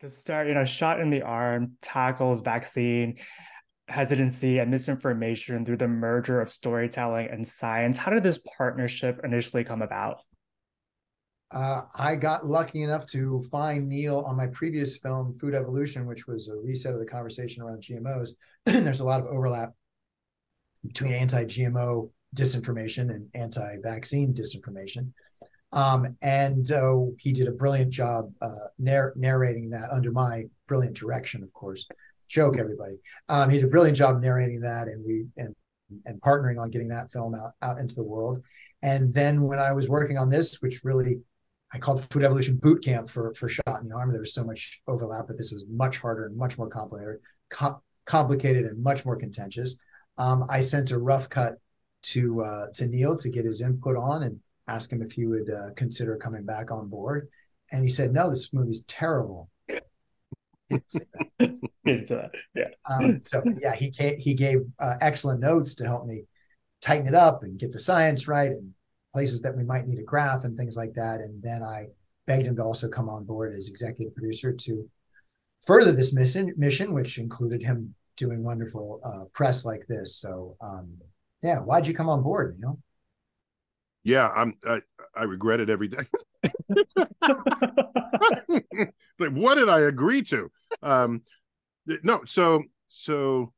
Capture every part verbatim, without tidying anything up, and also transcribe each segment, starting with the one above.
To start, you know, Shot in the Arm tackles vaccine hesitancy and misinformation through the merger of storytelling and science. How did this partnership initially come about? Uh, I got lucky enough to find Neil on my previous film, Food Evolution, which was a reset of the conversation around G M Os. There's a lot of overlap between anti-G M O disinformation and anti-vaccine disinformation. Um, and uh, he did a brilliant job uh, narr narrating that under my brilliant direction, of course. Joke, everybody. Um, he did a brilliant job narrating that, and we and and partnering on getting that film out, out into the world. And then when I was working on this, which really I called Food Evolution boot camp for for Shot in the Arm, there was so much overlap, but this was much harder and much more complicated, co complicated and much more contentious. Um, I sent a rough cut to uh, to Neil to get his input on and ask him if he would uh, consider coming back on board, and he said, "No, this movie's terrible." Yeah. Um, so yeah, he came, he gave uh, excellent notes to help me tighten it up and get the science right and places that we might need a graph and things like that. And then I begged him to also come on board as executive producer to further this mission, mission which included him doing wonderful uh, press like this. So um, yeah, why'd you come on board, Neil? Yeah, I'm. I, I regret it every day. Like, what did I agree to? Um, no, so so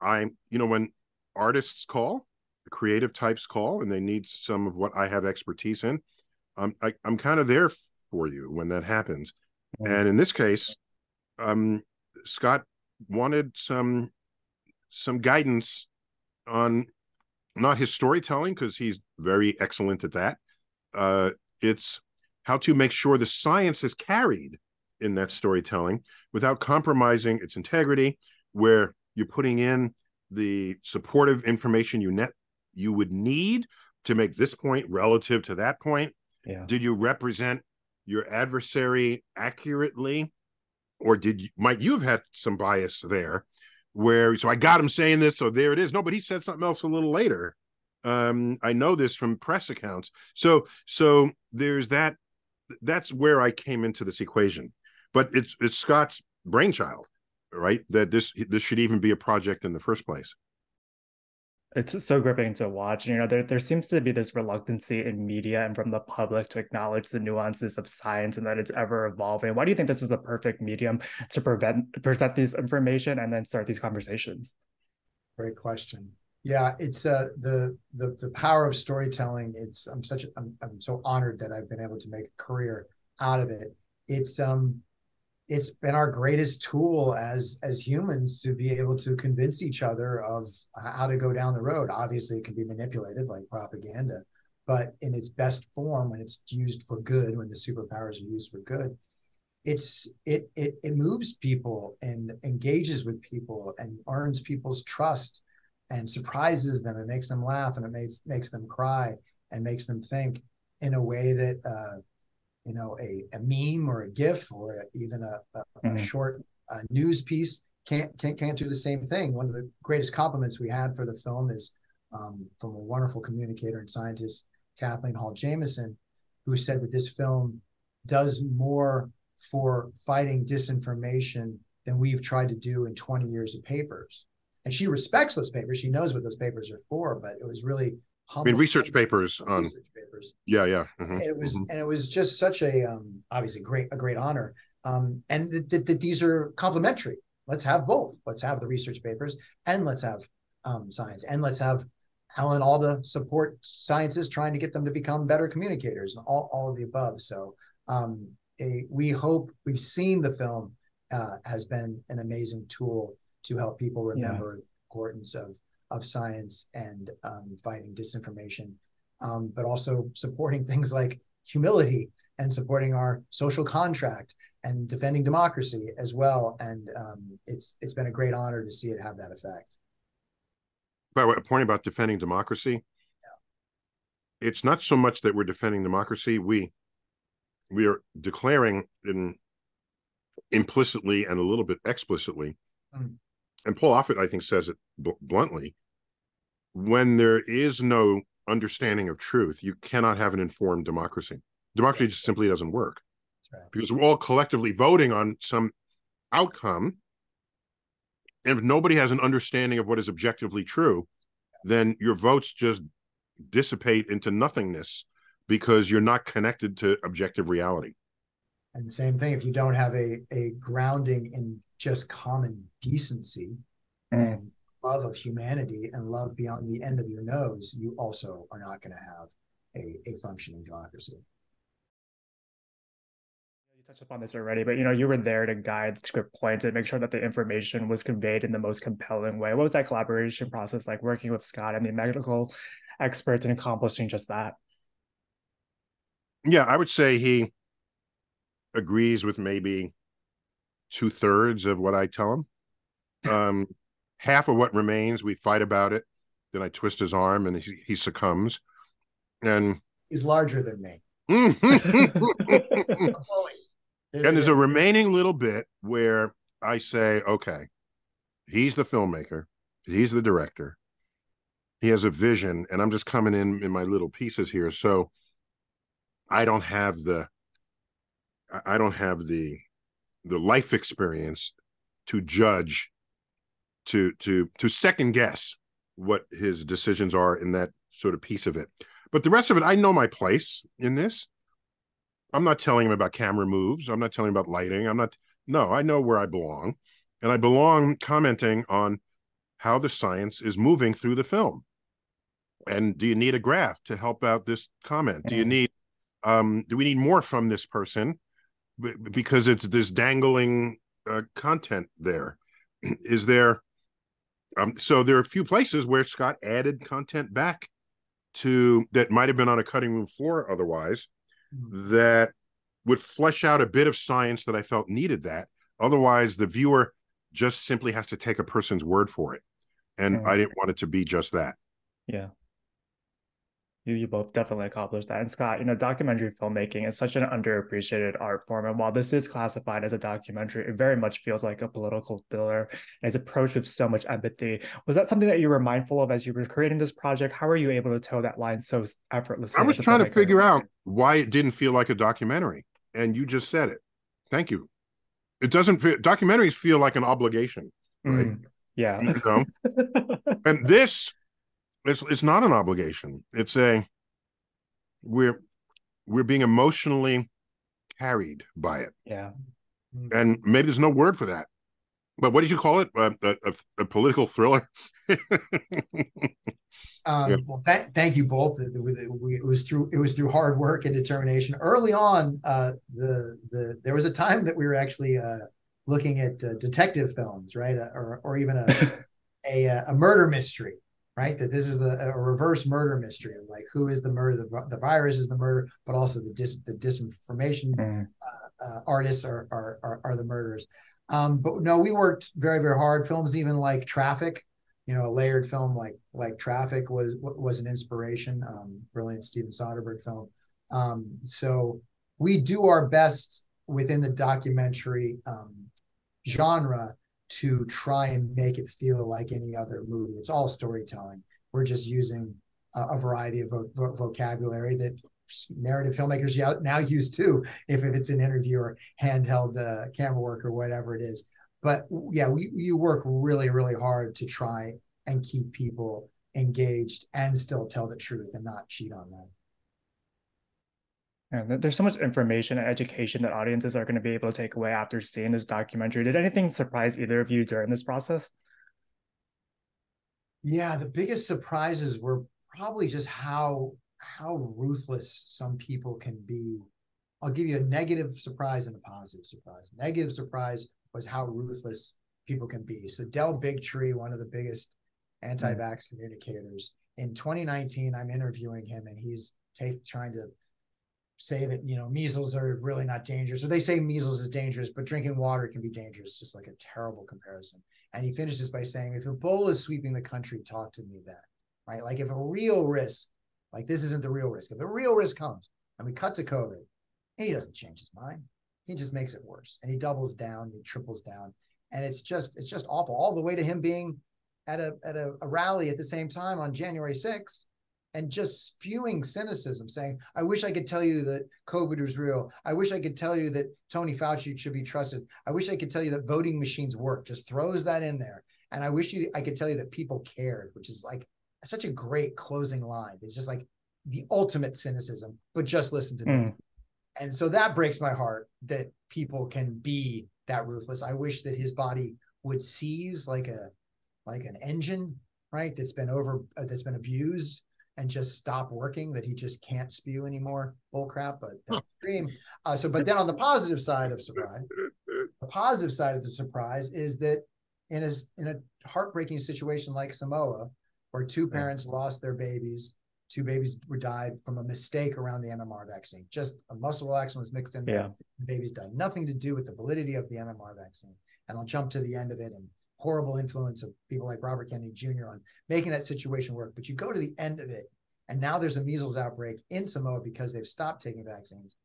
I'm. You know, when artists call, the creative types call, and they need some of what I have expertise in, Um, I, I'm kind of there for you when that happens. And in this case, um, Scott wanted some some guidance on. Not his storytelling, because he's very excellent at that. Uh, it's how to make sure the science is carried in that storytelling without compromising its integrity, where you're putting in the supportive information you net you would need to make this point relative to that point. Yeah. Did you represent your adversary accurately, or did you, might you have had some bias there? Where, so I got him saying this, so there it is. No, but he said something else a little later. Um, I know this from press accounts. So, so there's that. That's where I came into this equation. But it's it's Scott's brainchild, right? That this this should even be a project in the first place. It's so gripping to watch. You know, there there seems to be this reluctancy in media and from the public to acknowledge the nuances of science and that it's ever evolving. Why do you think this is the perfect medium to prevent, present this information and then start these conversations? Great question. Yeah, it's uh, the the the power of storytelling. It's I'm such I'm I'm so honored that I've been able to make a career out of it. It's um. It's been our greatest tool as as humans to be able to convince each other of how to go down the road. Obviously, it can be manipulated like propaganda, but in its best form, when it's used for good, when the superpowers are used for good, it's it it, it moves people and engages with people and earns people's trust and surprises them and makes them laugh and it makes makes them cry and makes them think in a way that. Uh, you know, a, a meme or a GIF or even a, a, mm-hmm. a short uh, news piece can't, can't, can't do the same thing. One of the greatest compliments we had for the film is um, from a wonderful communicator and scientist, Kathleen Hall Jameson, who said that this film does more for fighting disinformation than we've tried to do in twenty years of papers. And she respects those papers. She knows what those papers are for, but it was really I mean, research papers on research papers. Yeah, yeah. Mm-hmm. And it was, mm-hmm. and it was just such a um, obviously great, a great honor. Um, and that th th these are complementary. Let's have both. Let's have the research papers, and let's have um, science, and let's have Alan Alda support scientists trying to get them to become better communicators, and all, all of the above. So um, a, we hope we've seen the film uh, has been an amazing tool to help people remember yeah. the importance of. of science and um, fighting disinformation, um, but also supporting things like humility and supporting our social contract and defending democracy as well. And um, it's it's been a great honor to see it have that effect. By the way, a point about defending democracy, yeah. It's not so much that we're defending democracy. We, we are declaring in, implicitly and a little bit explicitly, mm. and Paul Offit, I think, says it bl bluntly, when there is no understanding of truth, you cannot have an informed democracy. Democracy just simply doesn't work. right. because we're all collectively voting on some outcome. And if nobody has an understanding of what is objectively true, then your votes just dissipate into nothingness because you're not connected to objective reality. And the same thing, if you don't have a, a grounding in just common decency mm. and love of humanity and love beyond the end of your nose, you also are not going to have a, a functioning democracy. Touched upon this already, but you know, you were there to guide script points and make sure that the information was conveyed in the most compelling way. What was that collaboration process like, working with Scott and the medical experts and accomplishing just that? Yeah, I would say he agrees with maybe two thirds of what I tell him. Um, half of what remains, we fight about it. Then I twist his arm and he, he succumbs. And he's larger than me. There's and there's a, a remaining little bit where I say, okay, he's the filmmaker, he's the director, he has a vision, and I'm just coming in in my little pieces here. So I don't have the, I don't have the, the life experience to judge, to to to second guess what his decisions are in that sort of piece of it. But the rest of it, I know my place in this. I'm not telling him about camera moves. I'm not telling him about lighting. I'm not, no, I know where I belong. And I belong commenting on how the science is moving through the film. And do you need a graph to help out this comment? Do you need, um, do we need more from this person? B- because it's this dangling uh, content there. Is there, um, so there are a few places where Scott added content back to, that might've been on a cutting room floor otherwise, that would flesh out a bit of science that I felt needed that. Otherwise, the viewer just simply has to take a person's word for it. And mm. I didn't want it to be just that. Yeah. You, you both definitely accomplished that. And Scott, you know, documentary filmmaking is such an underappreciated art form. And while this is classified as a documentary, it very much feels like a political thriller and is approached with so much empathy. Was that something that you were mindful of as you were creating this project? How were you able to toe that line so effortlessly? I was trying filmmaker? to figure out why it didn't feel like a documentary. And you just said it. Thank you. It doesn't feel, documentaries feel like an obligation, right? Mm, yeah. You know? And this... It's it's not an obligation. It's a, we're we're being emotionally carried by it. Yeah, and maybe there's no word for that. But what did you call it? A, a, a political thriller. um, yeah. Well, th- thank you both. It, it, it was through it was through hard work and determination. Early on, uh, the the there was a time that we were actually uh, looking at uh, detective films, right, uh, or or even a a, a, a murder mystery. Right, that this is the, a reverse murder mystery of like who is the murder, the, the virus is the murder, but also the dis, the disinformation mm. uh, uh, artists are, are are are the murderers. Um, but no, we worked very very hard. Films even like Traffic, you know, a layered film like like Traffic was was an inspiration. Um, brilliant Steven Soderbergh film. Um, so we do our best within the documentary um, genre to try and make it feel like any other movie. It's all storytelling. We're just using a, a variety of vo- vo- vocabulary that narrative filmmakers now use too, if, if it's an interview or handheld uh, camera work or whatever it is. But yeah, we, you work really, really hard to try and keep people engaged and still tell the truth and not cheat on them. And there's so much information and education that audiences are going to be able to take away after seeing this documentary. Did anything surprise either of you during this process? Yeah, the biggest surprises were probably just how how ruthless some people can be. I'll give you a negative surprise and a positive surprise. Negative surprise was how ruthless people can be. So Del Bigtree, one of the biggest anti-vax communicators, in twenty nineteen, I'm interviewing him and he's take, trying to say that, you know, measles are really not dangerous, or they say measles is dangerous, but drinking water can be dangerous, just like a terrible comparison. And he finishes by saying, if Ebola is sweeping the country, talk to me then, right? Like if a real risk, like this isn't the real risk. If the real risk comes and we cut to COVID, he doesn't change his mind. He just makes it worse. And he doubles down, he triples down. And it's just, it's just awful, all the way to him being at a, at a, a rally at the same time on January sixth. and just spewing cynicism, saying, I wish I could tell you that COVID was real. I wish I could tell you that Tony Fauci should be trusted. I wish I could tell you that voting machines work, just throws that in there. And I wish you, I could tell you that people cared, which is like such a great closing line. It's just like the ultimate cynicism, but just listen to mm. me. And so that breaks my heart that people can be that ruthless. I wish that his body would seize like a, like an engine, right? That's been over, uh, that's been abused, and just stop working, that he just can't spew anymore bull crap, but that's extreme. Uh, so, but then on the positive side of surprise, the positive side of the surprise is that in a, in a heartbreaking situation like Samoa, where two parents yeah. lost their babies, two babies were died from a mistake around the M M R vaccine. Just a muscle relaxant was mixed in, yeah. the babies died. Nothing to do with the validity of the M M R vaccine. And I'll jump to the end of it, and horrible influence of people like Robert Kennedy Junior on making that situation work. But you go to the end of it, and now there's a measles outbreak in Samoa because they've stopped taking vaccines.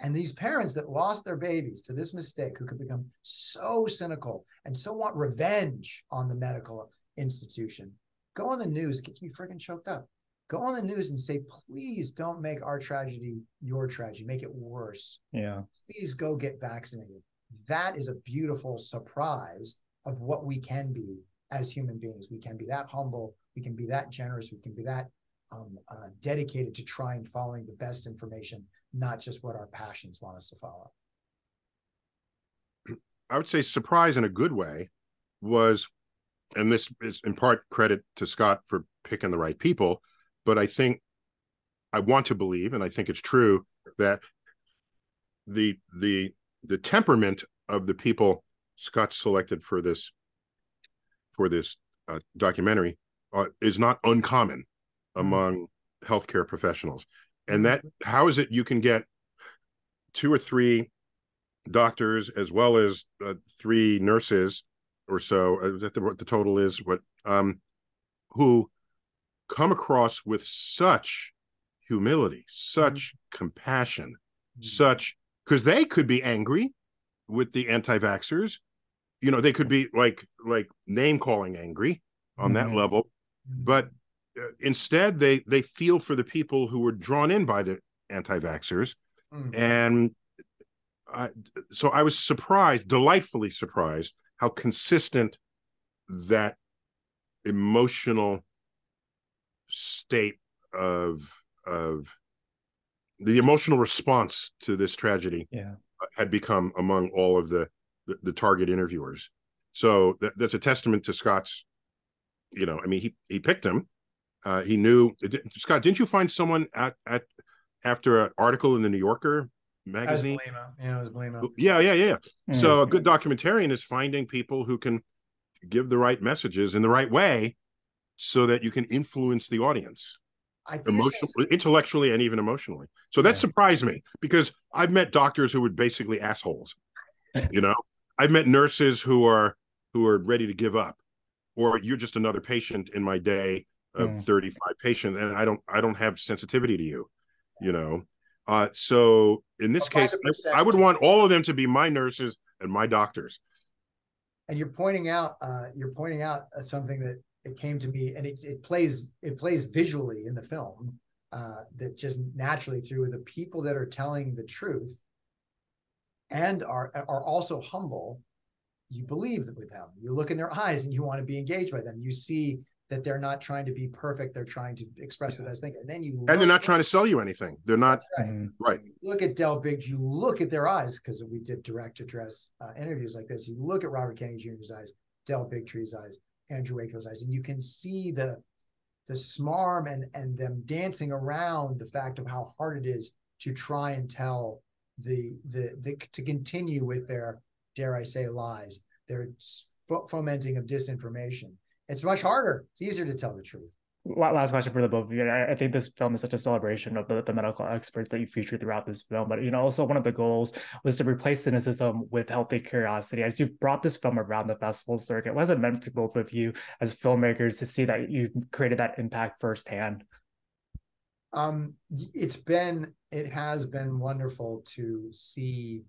And these parents that lost their babies to this mistake, who could become so cynical and so want revenge on the medical institution, go on the news. It gets me freaking choked up. Go on the news and say, please don't make our tragedy your tragedy. Make it worse. Yeah. Please go get vaccinated. That is a beautiful surprise of what we can be as human beings. We can be that humble. We can be that generous. We can be that um, uh, dedicated to trying, following the best information, not just what our passions want us to follow. I would say surprise in a good way was, and this is in part credit to Scott for picking the right people, but I think I want to believe, and I think it's true, that the the the temperament of the people Scott selected for this for this uh, documentary uh, is not uncommon among healthcare professionals. And that, how is it you can get two or three doctors as well as uh, three nurses or so, uh, that the, what the total is, what um, who come across with such humility, such mm-hmm. compassion, mm-hmm. such, because they could be angry with the anti-vaxxers. You know, they could be like like name-calling angry on mm-hmm. that level, but uh, instead they they feel for the people who were drawn in by the anti-vaxxers, mm-hmm. and I, so I was surprised, delightfully surprised, how consistent that emotional state of of the emotional response to this tragedy yeah. had become among all of the the target interviewers. So that, that's a testament to Scott's, you know, I mean, he, he picked him. Uh, he knew. Did, Scott, didn't you find someone at, at after an article in the New Yorker magazine? I was yeah, I was Blamo. Yeah, yeah, yeah. Mm-hmm. So a good documentarian is finding people who can give the right messages in the right way so that you can influence the audience. Emotionally, intellectually, and even emotionally. So that yeah. surprised me, because I've met doctors who were basically assholes. You know, I've met nurses who are who are ready to give up, or you're just another patient in my day of mm. thirty-five patients, and I don't I don't have sensitivity to you, you know. Uh, so in this well, case, I, I would want all of them to be my nurses and my doctors. And you're pointing out uh, you're pointing out something that it came to me, and it, it plays it plays visually in the film, uh, that just naturally through the people that are telling the truth and are are also humble, you believe that with them. You look in their eyes and you want to be engaged by them. You see that they're not trying to be perfect. They're trying to express yeah. the best thing. And then you and they're not trying to sell you anything. They're not. That's right. right. Look at Del Bigtree. You look at their eyes, because we did direct address uh, interviews like this. You look at Robert Kennedy Junior's eyes, Del Bigtree's eyes, Andrew Wakefield's eyes, and you can see the the smarm and and them dancing around the fact of how hard it is to try and tell the the, the to continue with their, dare I say, lies, their fomenting of disinformation. It's much harder. It's easier to tell the truth. Last question for the both of you. I think this film is such a celebration of the, the medical experts that you featured throughout this film. But, you know, also one of the goals was to replace cynicism with healthy curiosity. As you've brought this film around the festival circuit, what has it meant to both of you as filmmakers to see that you've created that impact firsthand? Um, it's been, it has been wonderful to see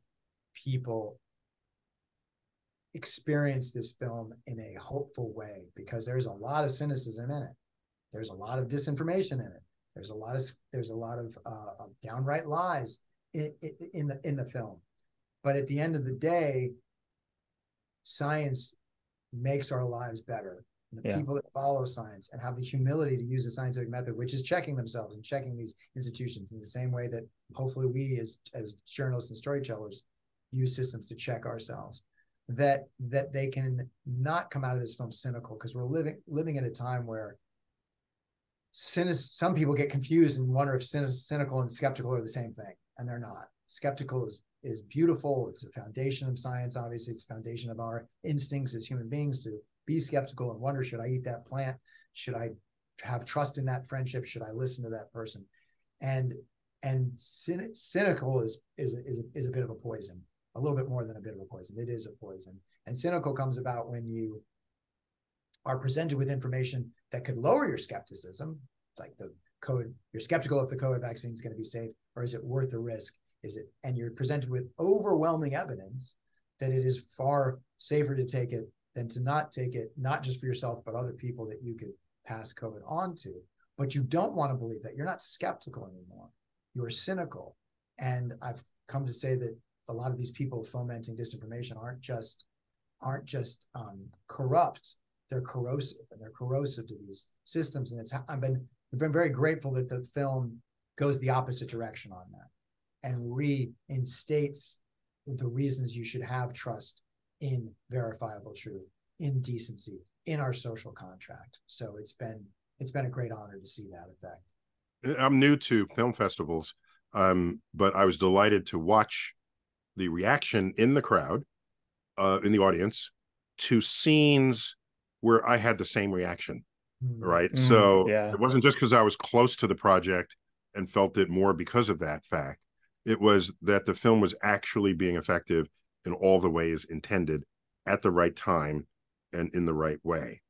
people experience this film in a hopeful way, because there's a lot of cynicism in it. There's a lot of disinformation in it. There's a lot of there's a lot of uh, downright lies in, in the in the film, but at the end of the day, science makes our lives better. And the yeah. people that follow science and have the humility to use the scientific method, which is checking themselves and checking these institutions in the same way that hopefully we as as journalists and storytellers use systems to check ourselves, that that they can not come out of this film cynical, because we're living living at a time where cynic, some people get confused and wonder if cynic, cynical and skeptical are the same thing, and they're not. Skeptical is is beautiful. It's a foundation of science, obviously. It's a foundation of our instincts as human beings to be skeptical and wonder, should I eat that plant? Should I have trust in that friendship? Should I listen to that person? And and cyn- cynical is is is is a bit of a poison, a little bit more than a bit of a poison. It is a poison. And cynical comes about when you are presented with information that could lower your skepticism. It's like the COVID, you're skeptical if the COVID vaccine is going to be safe, or is it worth the risk? Is it? And you're presented with overwhelming evidence that it is far safer to take it than to not take it, not just for yourself, but other people that you could pass COVID on to. But you don't want to believe that. You're not skeptical anymore. You are cynical. And I've come to say that a lot of these people fomenting disinformation aren't just aren't just um, corrupt. They're corrosive, and they're corrosive to these systems. And it's I've been I've been very grateful that the film goes the opposite direction on that and reinstates the reasons you should have trust in verifiable truth, in decency, in our social contract. So it's been it's been a great honor to see that effect. I'm new to film festivals, um, but I was delighted to watch the reaction in the crowd, uh, in the audience, to scenes where I had the same reaction, mm. right? Mm, so yeah. It wasn't just because I was close to the project and felt it more because of that fact. It was that the film was actually being effective in all the ways intended at the right time and in the right way.